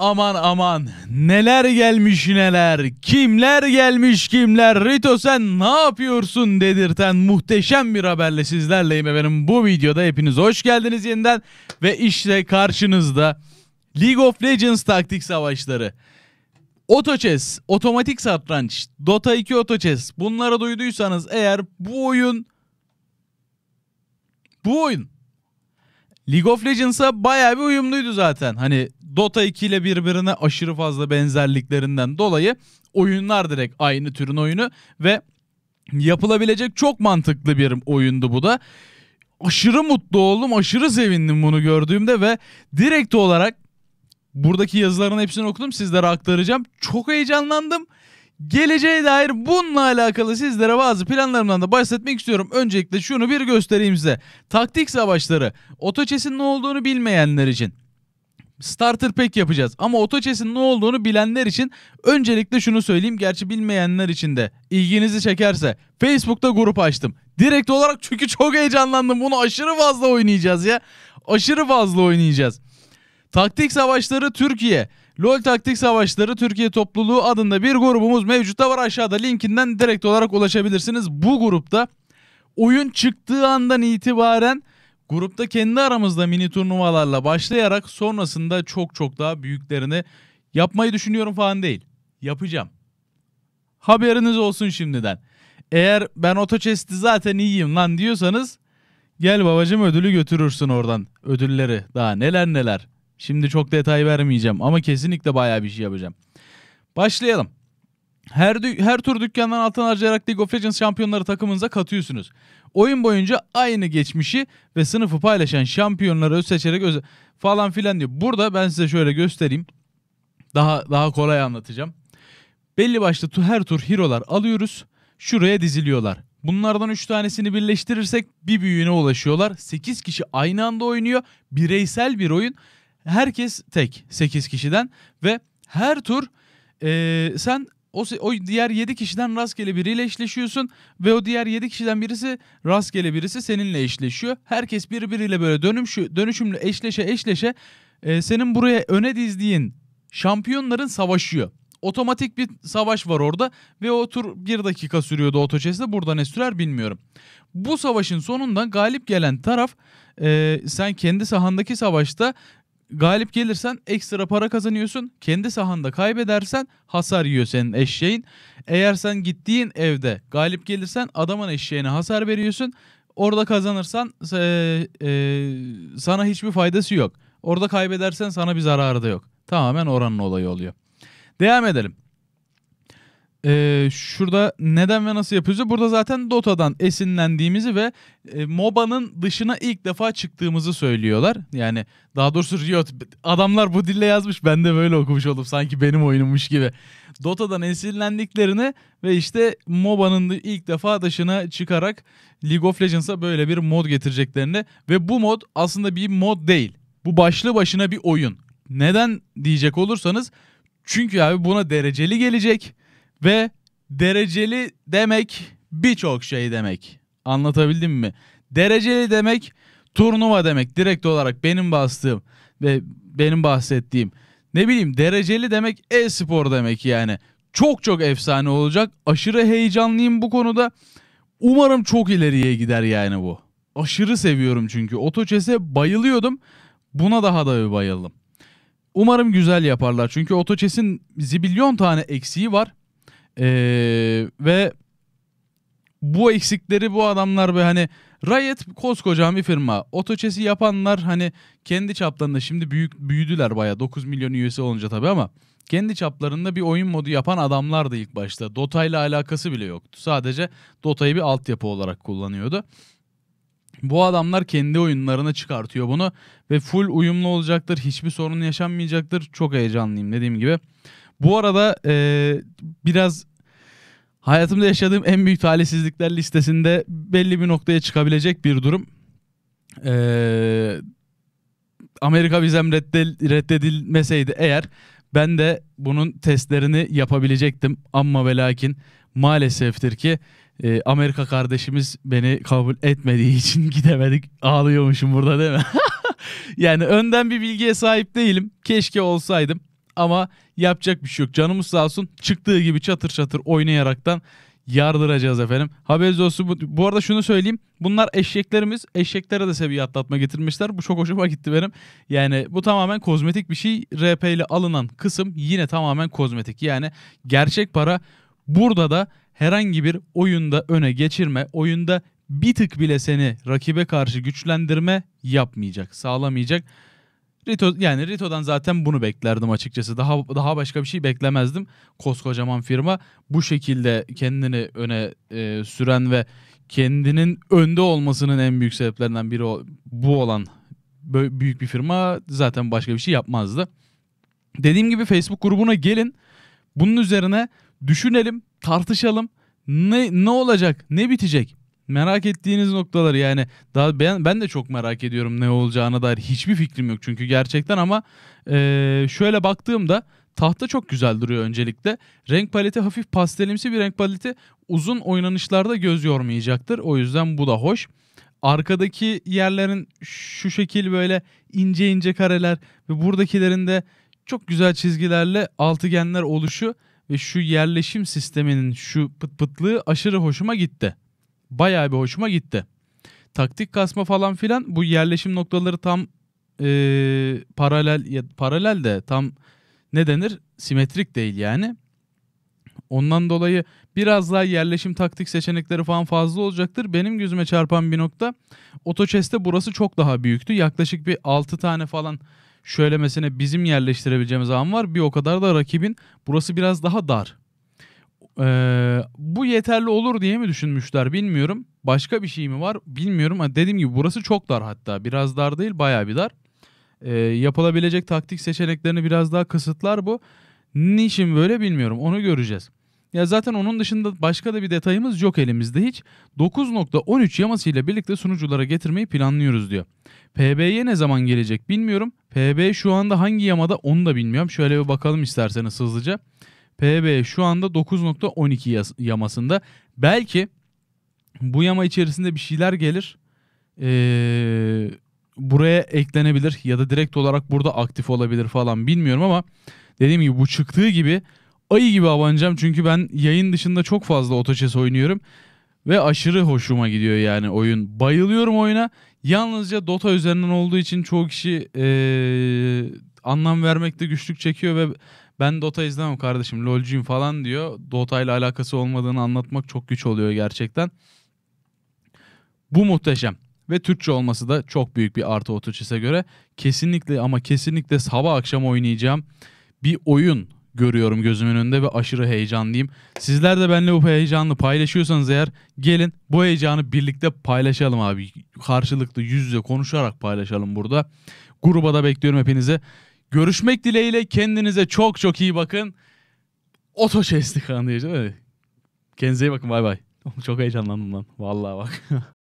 aman aman, neler gelmiş neler, kimler gelmiş kimler. Rito sen ne yapıyorsun dedirten muhteşem bir haberle sizlerleyim efendim. Bu videoda hepiniz hoş geldiniz yeniden ve işte karşınızda League of Legends taktik savaşları, Auto Chess, otomatik satranç, Dota 2 Auto Chess. Bunlara duyduysanız eğer bu oyun League of Legends'a bayağı bir uyumluydu zaten. Hani Dota 2 ile birbirine aşırı fazla benzerliklerinden dolayı oyunlar direkt aynı türün oyunu ve yapılabilecek çok mantıklı bir oyundu bu da. Aşırı mutlu oldum, aşırı sevindim bunu gördüğümde ve direkt olarak buradaki yazıların hepsini okudum, sizlere aktaracağım. Çok heyecanlandım. Geleceğe dair bununla alakalı sizlere bazı planlarımdan da bahsetmek istiyorum. Öncelikle şunu bir göstereyim size. Taktik savaşları, Auto Chess'in ne olduğunu bilmeyenler için starter pack yapacağız. Ama Auto Chess'in ne olduğunu bilenler için öncelikle şunu söyleyeyim. Gerçi bilmeyenler için de ilginizi çekerse Facebook'ta grup açtım. Direkt olarak çünkü çok heyecanlandım. Bunu aşırı fazla oynayacağız ya. Aşırı fazla oynayacağız. Taktik savaşları Türkiye, LOL Taktik Savaşları Türkiye topluluğu adında bir grubumuz mevcutta var. Aşağıda linkinden direkt olarak ulaşabilirsiniz. Bu grupta oyun çıktığı andan itibaren grupta kendi aramızda mini turnuvalarla başlayarak sonrasında çok daha büyüklerini yapmayı düşünüyorum falan değil. Yapacağım. Haberiniz olsun şimdiden. Eğer ben Auto Chess'ti zaten iyiyim lan diyorsanız gel babacım ödülü götürürsün oradan. Ödülleri daha neler neler. Şimdi çok detay vermeyeceğim ama kesinlikle bayağı bir şey yapacağım. Başlayalım. Her tur dükkandan altın harcayarak League of Legends şampiyonları takımınıza katıyorsunuz. Oyun boyunca aynı geçmişi ve sınıfı paylaşan şampiyonları öz seçerek falan filan diyor. Burada ben size şöyle göstereyim. Daha kolay anlatacağım. Belli başlı her tur hero'lar alıyoruz. Şuraya diziliyorlar. Bunlardan 3 tanesini birleştirirsek bir büyüğüne ulaşıyorlar. 8 kişi aynı anda oynuyor. Bireysel bir oyun. Herkes tek 8 kişiden ve her tur sen o diğer 7 kişiden rastgele biriyle eşleşiyorsun ve o diğer 7 kişiden birisi rastgele birisi seninle eşleşiyor. Herkes birbiriyle böyle dönüşümlü eşleşe senin buraya öne dizdiğin şampiyonların savaşıyor. Otomatik bir savaş var orada ve o tur 1 dakika sürüyordu Auto Chess'te. Burada ne sürer bilmiyorum. Bu savaşın sonunda galip gelen taraf sen kendi sahandaki savaşta galip gelirsen ekstra para kazanıyorsun. Kendi sahanda kaybedersen hasar yiyor senin eşeğin. Eğer sen gittiğin evde galip gelirsen adamın eşeğine hasar veriyorsun. Orada kazanırsan sana hiçbir faydası yok. Orada kaybedersen sana bir zararı da yok. Tamamen oranın olayı oluyor. Devam edelim. Şurada neden ve nasıl yapıyoruz? Burada zaten Dota'dan esinlendiğimizi ve MOBA'nın dışına ilk defa çıktığımızı söylüyorlar. Yani daha doğrusu Riot adamlar bu dille yazmış, ben de böyle okumuş oldum sanki benim oyunummuş gibi. Dota'dan esinlendiklerini ve işte MOBA'nın ilk defa dışına çıkarak League of Legends'a böyle bir mod getireceklerini ve bu mod aslında bir mod değil. Bu başlı başına bir oyun. Neden diyecek olursanız çünkü abi buna dereceli gelecek. Ve dereceli demek birçok şey demek. Anlatabildim mi? Dereceli demek turnuva demek. Direkt olarak benim bastığım ve benim bahsettiğim. Ne bileyim, dereceli demek e-spor demek yani. Çok efsane olacak. Aşırı heyecanlıyım bu konuda. Umarım çok ileriye gider yani bu. Aşırı seviyorum çünkü. Auto Chess'e bayılıyordum. Buna daha da bir bayıldım. Umarım güzel yaparlar. Çünkü Auto Chess'in zibilyon tane eksiği var. Ve bu eksikleri bu adamlar ve hani Riot koskoca bir firma. Auto Chess'i yapanlar hani kendi çaplarında şimdi büyüdüler bayağı, 9 milyon üyesi olunca tabii, ama kendi çaplarında bir oyun modu yapan adamlardı ilk başta. Dota ile alakası bile yoktu. Sadece Dota'yı bir altyapı olarak kullanıyordu. Bu adamlar kendi oyunlarını çıkartıyor bunu ve full uyumlu olacaktır. Hiçbir sorun yaşanmayacaktır. Çok heyecanlıyım dediğim gibi. Bu arada biraz hayatımda yaşadığım en büyük talihsizlikler listesinde belli bir noktaya çıkabilecek bir durum. Amerika vizem reddedilmeseydi eğer ben de bunun testlerini yapabilecektim. Amma ve lakin maaleseftir ki Amerika kardeşimiz beni kabul etmediği için gidemedik. Ağlıyormuşum burada değil mi? Yani önden bir bilgiye sahip değilim. Keşke olsaydım. ama yapacak bir şey yok. Canımız sağ olsun, çıktığı gibi çatır çatır oynayaraktan yardıracağız efendim. Haberiniz olsun. Bu arada şunu söyleyeyim. Bunlar eşeklerimiz. Eşeklere de seviye atlatma getirmişler. Bu çok hoşuma gitti benim. Yani bu tamamen kozmetik bir şey. RP ile alınan kısım yine tamamen kozmetik. Yani gerçek para burada da herhangi bir oyunda öne geçirme, oyunda bir tık bile seni rakibe karşı güçlendirme yapmayacak, sağlamayacak. Rito'dan zaten bunu beklerdim açıkçası. Daha başka bir şey beklemezdim. Koskocaman firma bu şekilde kendini öne süren ve kendinin önde olmasının en büyük sebeplerinden biri bu olan büyük bir firma zaten başka bir şey yapmazdı. Dediğim gibi Facebook grubuna gelin. Bunun üzerine düşünelim, tartışalım. Ne olacak, ne bitecek? Merak ettiğiniz noktalar, yani daha ben de çok merak ediyorum ne olacağına dair, hiçbir fikrim yok çünkü gerçekten, ama şöyle baktığımda tahta çok güzel duruyor öncelikle. Renk paleti hafif pastelimsi bir renk paleti, uzun oynanışlarda göz yormayacaktır, o yüzden bu da hoş. Arkadaki yerlerin şu şekil böyle ince ince kareler ve buradakilerin de çok güzel çizgilerle altıgenler oluşu ve şu yerleşim sisteminin şu pıt pıtlığı aşırı hoşuma gitti. Bayağı bir hoşuma gitti. Taktik kasma falan filan, bu yerleşim noktaları tam paralel de tam ne denir? Simetrik değil yani. Ondan dolayı biraz daha yerleşim taktik seçenekleri falan fazla olacaktır. Benim gözüme çarpan bir nokta, Auto Chess'te burası çok daha büyüktü. Yaklaşık bir 6 tane falan şöylemesine bizim yerleştirebileceğimiz alan var. Bir o kadar da rakibin. Burası biraz daha dar. Bu yeterli olur diye mi düşünmüşler bilmiyorum. Başka bir şey mi var bilmiyorum. Dediğim gibi burası çok dar, hatta biraz dar değil bayağı bir dar. Yapılabilecek taktik seçeneklerini biraz daha kısıtlar bu. Niçin böyle bilmiyorum, onu göreceğiz. Ya zaten onun dışında başka da bir detayımız yok elimizde hiç. 9.13 yamasıyla birlikte sunuculara getirmeyi planlıyoruz diyor. PB'ye ne zaman gelecek bilmiyorum. PB şu anda hangi yamada onu da bilmiyorum. Şöyle bir bakalım isterseniz hızlıca. PB şu anda 9.12 yamasında. Belki bu yama içerisinde bir şeyler gelir. Buraya eklenebilir ya da direkt olarak burada aktif olabilir falan bilmiyorum, ama dediğim gibi bu çıktığı gibi ayı gibi abanacağım. Çünkü ben yayın dışında çok fazla Auto Chess oynuyorum ve aşırı hoşuma gidiyor yani oyun. Bayılıyorum oyuna. Yalnızca Dota üzerinden olduğu için çoğu kişi anlam vermekte güçlük çekiyor ve ben Dota izlemem kardeşim, LoL'cuyum falan diyor. Dota ile alakası olmadığını anlatmak çok güç oluyor gerçekten. Bu muhteşem. Ve Türkçe olması da çok büyük bir artı Auto Chess'e göre. Kesinlikle ama kesinlikle sabah akşam oynayacağım bir oyun görüyorum gözümün önünde ve aşırı heyecanlıyım. Sizler de benimle bu heyecanı paylaşıyorsanız eğer, gelin bu heyecanı birlikte paylaşalım abi. Karşılıklı yüz yüze konuşarak paylaşalım burada. Gruba da bekliyorum hepinizi. Görüşmek dileğiyle, kendinize çok çok iyi bakın. Auto Chess'lik anlayacağım. Kendinize iyi bakın, bay bay. Çok heyecanlandım lan. Vallahi bak.